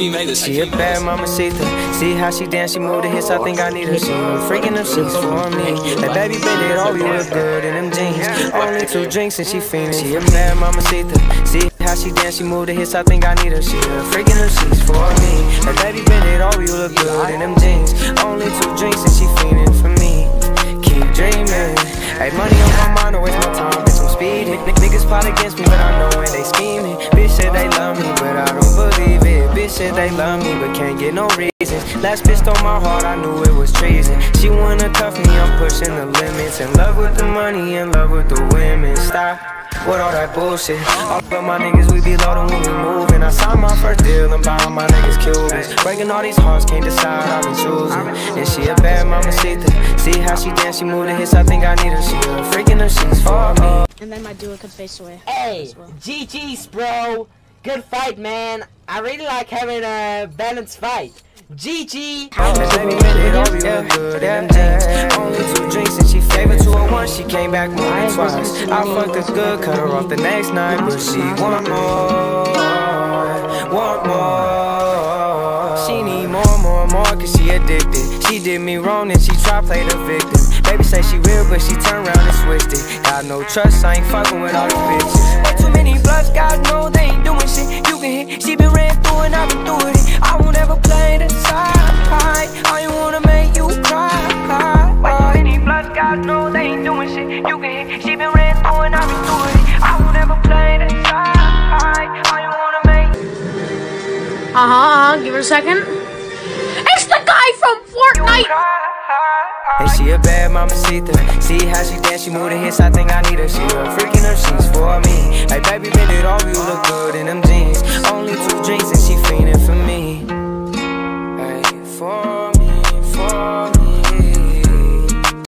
She a bad mamacita. See how she dance, she move the hips, I think I need her. She been freaking them shits for me. That baby baby, it all be real good in them jeans. Only 2 drinks and she fiendin'. She a bad mamacita. See how she dance, she move the hips, I think I need her. She been freaking them shits for me. That baby baby, it all be real good in them jeans. Only 2 drinks and she fiendin' for me. Keep dreamin'. Hey, money on my mind, don't waste my time, bitch, I'm speedin'. Niggas plot against me, but I know it, they schemin'. Bitch said they love me, but I don't believe it. Bitch said they love me, but can't get no reasons. Last bitch on my heart, I knew it was treason. She wanna cuff me, I'm pushin' the limits. In love with the money, in love with the women. Stop with all that bullshit. All of my niggas, we be loadin' when we movin'. I signed my first deal and buying my niggas Cubans. Breakin' all these hearts, can't decide, I've been choosin'. And she a bad mamacita. See how she dance, she move the hips, I think I need her. She a freakin' her, she's for me. And then my duo could face away. Hey, well. GG's bro, good fight man. I really like having a balanced fight. GG. Only 2 drinks and she favored 201. She came back more than twice. I fucked her good, cut her off the next night, but she want more, want more. She need more, cause she addicted. She did me wrong and she tried to play the victim. Baby say she real, but she turned around and switched it. Got no trust, I ain't fucking with all the bitches. Way too many bluffs, God knows they ain't doing shit. You can hit, she been ran through and I been through with it. I won't ever play the side, I ain't wanna make you cry. Way too many bluffs, God knows they ain't doing shit. You can hit, she been ran through and I been through with it. I won't ever play the side, I ain't wanna make. Give her a second. The guy from Fortnite. And she a bad mamacita. See how she dance, she move the hips, I think I need her. She a freaking her, she's for me. Hey baby, bend it all, you look good in them jeans. Only 2 drinks and she fiendin' for me. Hey, for me.